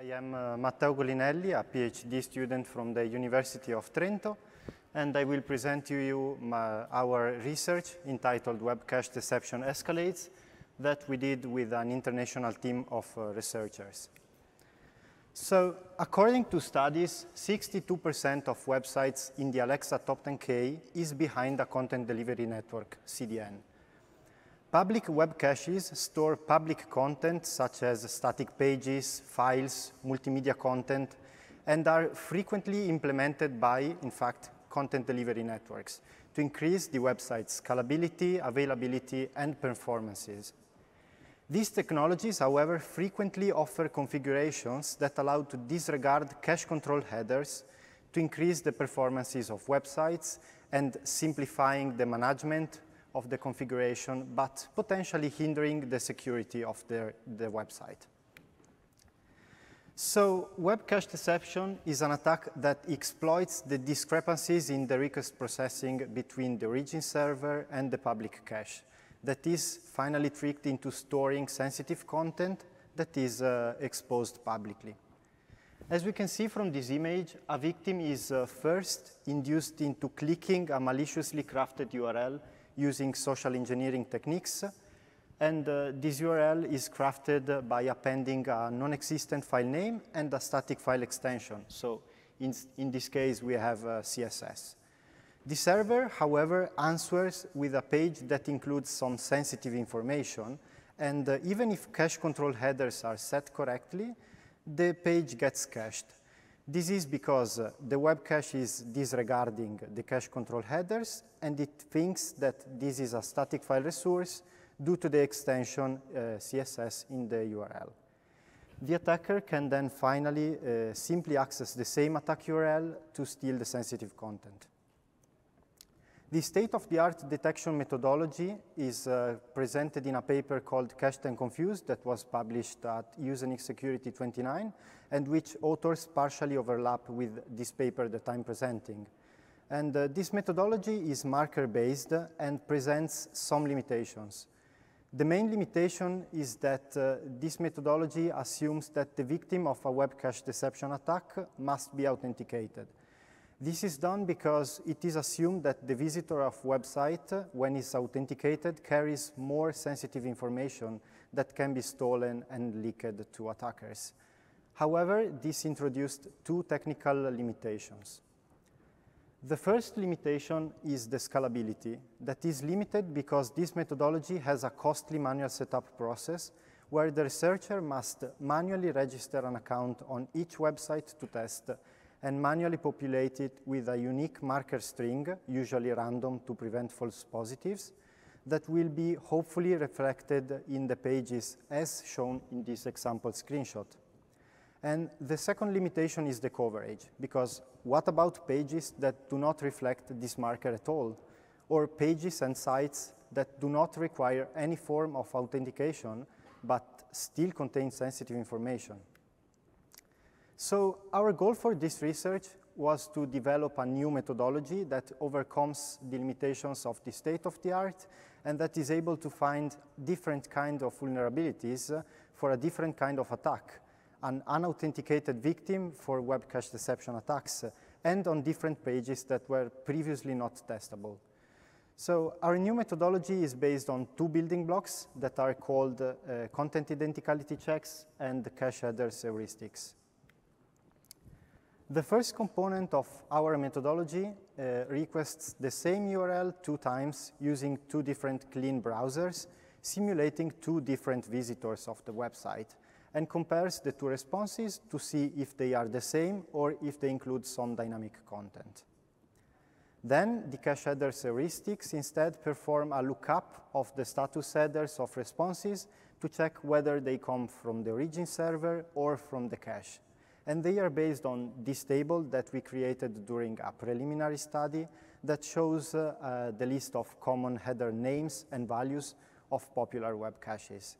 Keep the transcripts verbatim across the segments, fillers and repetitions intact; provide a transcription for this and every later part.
I am uh, Matteo Golinelli, a PhD student from the University of Trento, and I will present to you my, our research entitled Web Cache Deception Escalates that we did with an international team of uh, researchers. So, according to studies, sixty-two percent of websites in the Alexa Top ten K is behind a content delivery network, C D N. Public web caches store public content such as static pages, files, multimedia content, and are frequently implemented by, in fact, content delivery networks to increase the website's scalability, availability, and performances. These technologies, however, frequently offer configurations that allow to disregard cache control headers to increase the performances of websites and simplifying the management of the configuration, but potentially hindering the security of their, the website. So, web cache deception is an attack that exploits the discrepancies in the request processing between the origin server and the public cache that is finally tricked into storing sensitive content that is uh, exposed publicly. As we can see from this image, a victim is uh, first induced into clicking a maliciously crafted U R L using social engineering techniques, and uh, this U R L is crafted by appending a non-existent file name and a static file extension. So in, in this case, we have uh, C S S. The server, however, answers with a page that includes some sensitive information, and uh, even if cache control headers are set correctly, the page gets cached. This is because uh, the web cache is disregarding the cache control headers, and it thinks that this is a static file resource due to the extension uh, C S S in the U R L. The attacker can then finally uh, simply access the same attack U R L to steal the sensitive content. The state-of-the-art detection methodology is uh, presented in a paper called Cached and Confused that was published at USENIX Security twenty-nine, and which authors partially overlap with this paper that I'm presenting. And uh, this methodology is marker-based and presents some limitations. The main limitation is that uh, this methodology assumes that the victim of a web cache deception attack must be authenticated. This is done because it is assumed that the visitor of website, when is authenticated, carries more sensitive information that can be stolen and leaked to attackers. However, this introduced two technical limitations. The first limitation is the scalability, that is limited because this methodology has a costly manual setup process where the researcher must manually register an account on each website to test and manually populate it with a unique marker string, usually random to prevent false positives, that will be hopefully reflected in the pages as shown in this example screenshot. And the second limitation is the coverage, because what about pages that do not reflect this marker at all, or pages and sites that do not require any form of authentication but still contain sensitive information? So our goal for this research was to develop a new methodology that overcomes the limitations of the state of the art and that is able to find different kind of vulnerabilities for a different kind of attack, an unauthenticated victim for web cache deception attacks, and on different pages that were previously not testable. So our new methodology is based on two building blocks that are called uh, content identicality checks and cache headers heuristics. The first component of our methodology uh, requests the same U R L two times using two different clean browsers, simulating two different visitors of the website, and compares the two responses to see if they are the same or if they include some dynamic content. Then the cache headers heuristics instead perform a lookup of the status headers of responses to check whether they come from the origin server or from the cache. And they are based on this table that we created during a preliminary study that shows uh, uh, the list of common header names and values of popular web caches.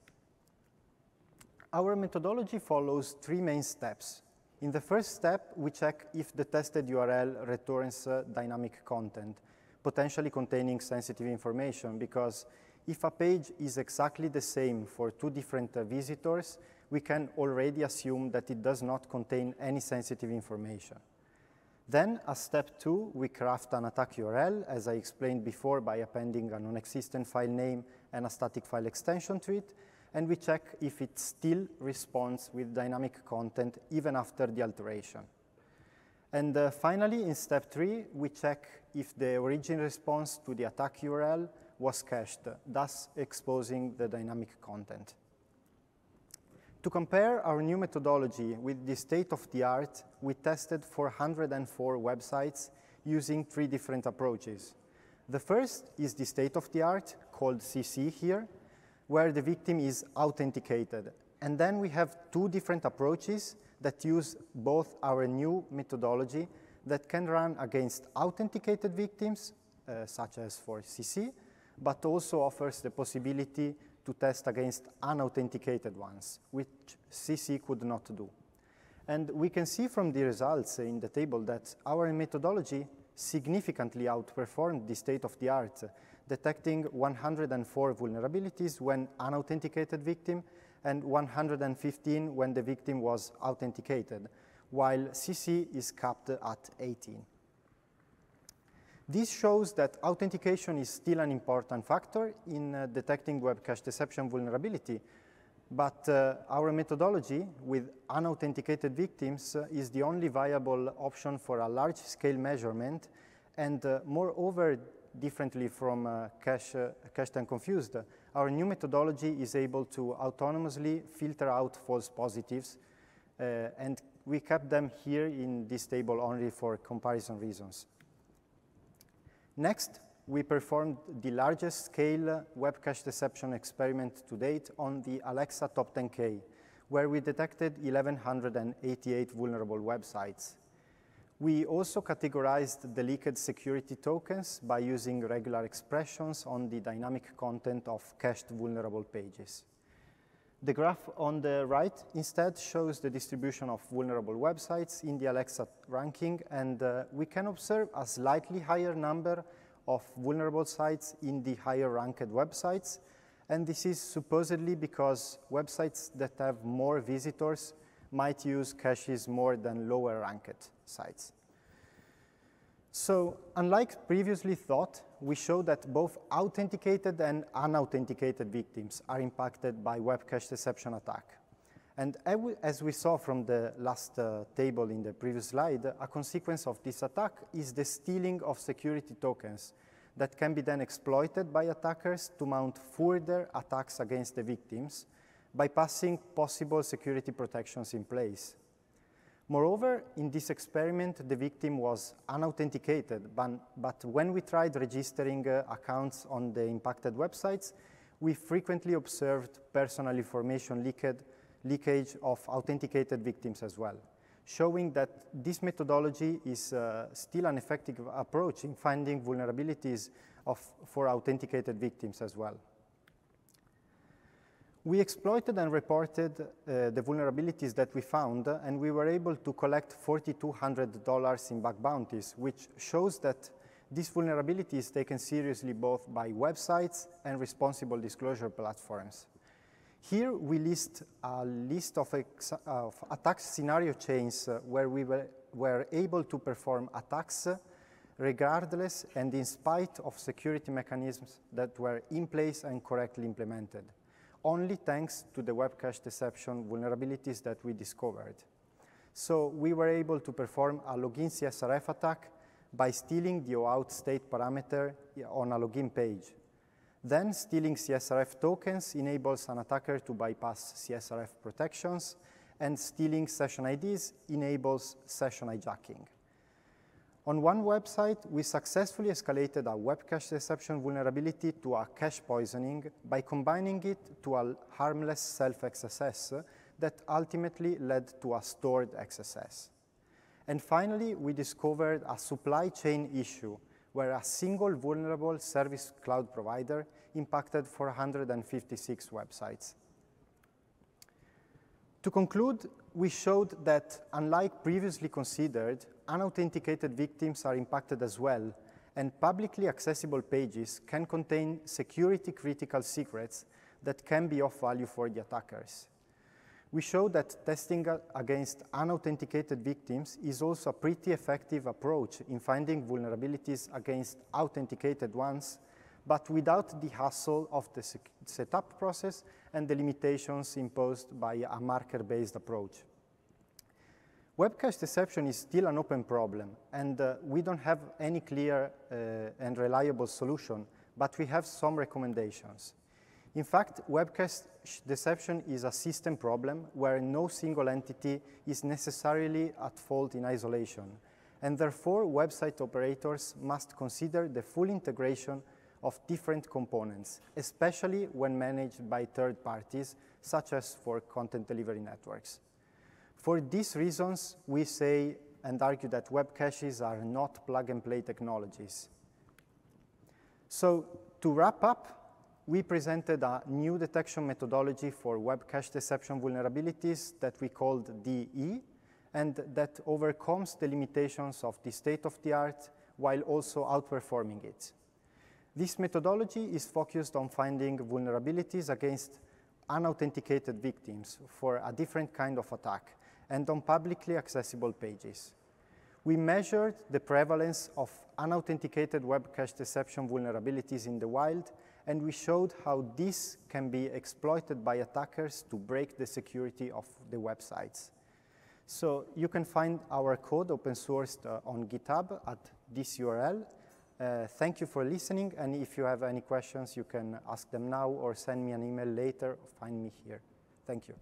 Our methodology follows three main steps. In the first step, we check if the tested U R L returns uh, dynamic content, potentially containing sensitive information, because If a page is exactly the same for two different uh, visitors, we can already assume that it does not contain any sensitive information. Then, as step two, we craft an attack U R L, as I explained before, by appending a non-existent file name and a static file extension to it, and we check if it still responds with dynamic content even after the alteration. And uh, finally, in step three, we check if the origin response to the attack U R L was cached, thus exposing the dynamic content. To compare our new methodology with the state-of-the-art, we tested four hundred four websites using three different approaches. The first is the state-of-the-art, called C C here, where the victim is authenticated. And then we have two different approaches that use both our new methodology that can run against authenticated victims, uh, such as for C C, but also offers the possibility to test against unauthenticated ones, which C C could not do. And we can see from the results in the table that our methodology significantly outperformed the state-of-the-art, detecting one hundred four vulnerabilities when unauthenticated victim and one hundred fifteen when the victim was authenticated, while C C is capped at eighteen. This shows that authentication is still an important factor in uh, detecting web cache deception vulnerability, but uh, our methodology with unauthenticated victims uh, is the only viable option for a large-scale measurement, and uh, moreover, differently from uh, cache, uh, Cached and Confused, our new methodology is able to autonomously filter out false positives, uh, and we kept them here in this table only for comparison reasons. Next, we performed the largest scale web cache deception experiment to date on the Alexa Top ten K, where we detected one thousand one hundred eighty-eight vulnerable websites. We also categorized the leaked security tokens by using regular expressions on the dynamic content of cached vulnerable pages. The graph on the right instead shows the distribution of vulnerable websites in the Alexa ranking, and uh, we can observe a slightly higher number of vulnerable sites in the higher ranked websites, and this is supposedly because websites that have more visitors might use caches more than lower ranked sites. So, unlike previously thought, we show that both authenticated and unauthenticated victims are impacted by web cache deception attack. And as we saw from the last uh, table in the previous slide, a consequence of this attack is the stealing of security tokens that can be then exploited by attackers to mount further attacks against the victims, bypassing possible security protections in place. Moreover, in this experiment, the victim was unauthenticated, but, but when we tried registering uh, accounts on the impacted websites, we frequently observed personal information leaked, leakage of authenticated victims as well, showing that this methodology is uh, still an effective approach in finding vulnerabilities of, for authenticated victims as well. We exploited and reported uh, the vulnerabilities that we found, and we were able to collect four thousand two hundred dollars in bug bounties, which shows that this vulnerability is taken seriously both by websites and responsible disclosure platforms. Here we list a list of, ex of attack scenario chains uh, where we were, were able to perform attacks regardless and in spite of security mechanisms that were in place and correctly implemented, only thanks to the web cache deception vulnerabilities that we discovered. So we were able to perform a login C S R F attack by stealing the OAuth state parameter on a login page. Then stealing C S R F tokens enables an attacker to bypass C S R F protections, and stealing session I Ds enables session hijacking. On one website, we successfully escalated a web cache deception vulnerability to a cache poisoning by combining it to a harmless self-X S S that ultimately led to a stored X S S. And finally, we discovered a supply chain issue where a single vulnerable service cloud provider impacted four hundred fifty-six websites. To conclude, we showed that, unlike previously considered, unauthenticated victims are impacted as well, and publicly accessible pages can contain security-critical secrets that can be of value for the attackers. We show that testing against unauthenticated victims is also a pretty effective approach in finding vulnerabilities against authenticated ones, but without the hassle of the setup process and the limitations imposed by a marker-based approach. Web cache deception is still an open problem, and uh, we don't have any clear uh, and reliable solution, but we have some recommendations. In fact, web cache deception is a system problem where no single entity is necessarily at fault in isolation, and therefore website operators must consider the full integration of different components, especially when managed by third parties, such as for content delivery networks. For these reasons, we say and argue that web caches are not plug-and-play technologies. So, to wrap up, we presented a new detection methodology for web cache deception vulnerabilities that we called D E, and that overcomes the limitations of the state of the art while also outperforming it. This methodology is focused on finding vulnerabilities against unauthenticated victims for a different kind of attack and on publicly accessible pages. We measured the prevalence of unauthenticated web cache deception vulnerabilities in the wild, and we showed how this can be exploited by attackers to break the security of the websites. So you can find our code open sourced uh, on GitHub at this U R L. Uh, thank you for listening, and if you have any questions, you can ask them now or send me an email later or find me here. Thank you.